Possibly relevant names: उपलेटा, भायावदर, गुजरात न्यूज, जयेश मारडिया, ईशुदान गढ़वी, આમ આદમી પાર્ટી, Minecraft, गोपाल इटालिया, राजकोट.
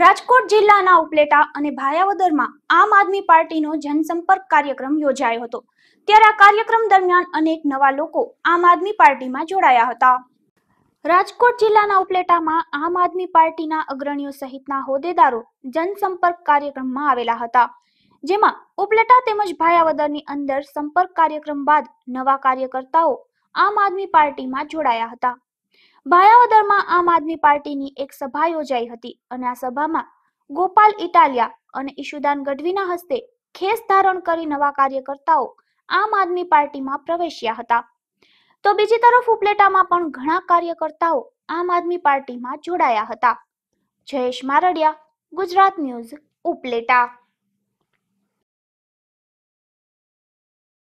राजकोट जिल्लाना उपलेटा अने भायावदरमां आम आदमी पार्टीनो जनसंपर्क कार्यक्रम योजायो हतो। त्यारे आ कार्यक्रम दरमियान अनेक नवा लोको आम आदमी पार्टीमां जोड़ाया हता। राजकोट जिल्लाना उपलेटामां आम आदमी पार्टीना अग्रणीओ सहितना होदेदारो जनसंपर्क कार्यक्रममां आवेला हता, जेमां उपलेटा तेमज भायावदरनी अंदर संपर्क कार्यक्रम बाद नवा कार्यकर्ताओ आम आदमी पार्टीमां जोड़ाया हता। भायावदरमां आम आदमी पार्टीनी एक सभा योजाई हती अने आ सभामां गोपाल इटालिया अने ईशुदान गढ़वीना हस्ते खेस धारण करी नवा कार्यकर्ताओ आम आदमी पार्टीमां प्रवेश्या हता। तो बीजी तरफ उपलेटामां पण घणा कार्यकर्ताओ आम आदमी पार्टीमां जोड़ाया हता। जयेश मारडिया, गुजरात न्यूज, उपलेटा।